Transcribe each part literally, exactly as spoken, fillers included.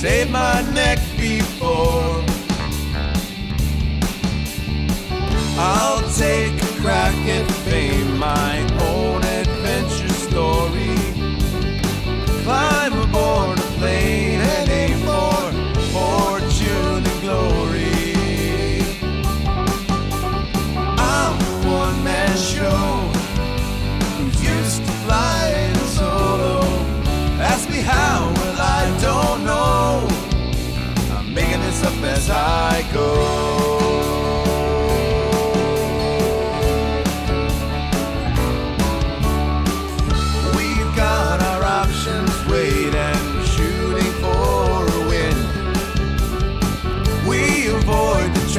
saved my neck before. I'll take a crack at fame, my own adventure story. Climb aboard a plane and aim for fortune and glory. I'm a one-man show who used to fly in solo. Ask me how, well I don't know. I'm making this up as I go.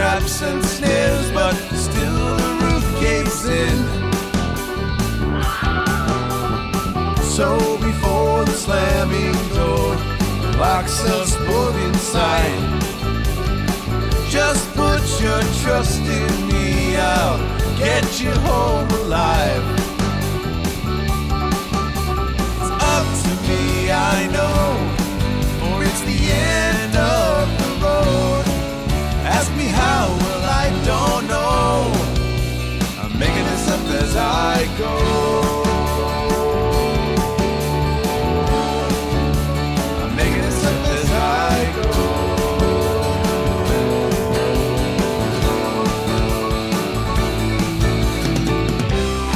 Traps and snares, but still the roof caves in. So before the slamming door locks us both inside, just put your trust in me, I'll get you home alive. It's up to me, I know, for it's the end of the road. Ask me how, well I don't know. I'm making this up as I go. I'm making this up as I go.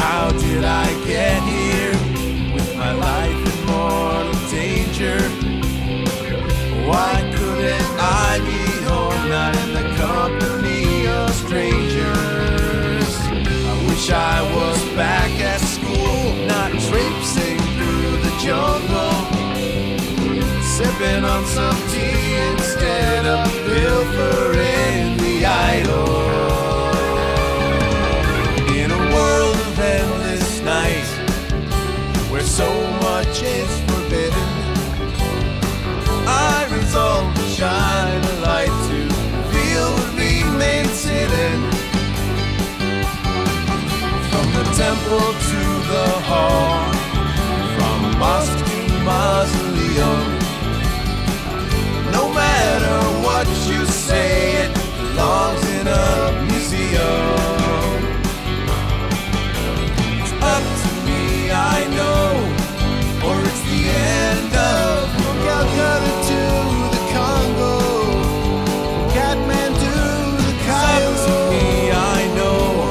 How did I get here with my life in mortal danger? Why couldn't I be home not in the company of strangers? I wish I was back at school, not traipsing through the jungle, sipping on some tea instead of pilfering the idol. In a world of endless night, where so much is forbidden, I resolve to shine a light to reveal what remains hidden. From the temple to the hall, from mosque to mausoleum, no matter what you say, it belongs in a museum. It's up to me, I know, or it's the end of Calcutta to the Congo, Kathmandu to the Cairo. It's up to me, I know,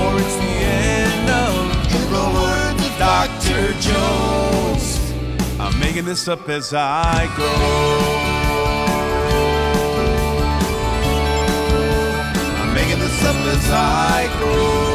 or it's the end of the words of Doctor Jones. I'm making this up as I go. I'm making this up as I go.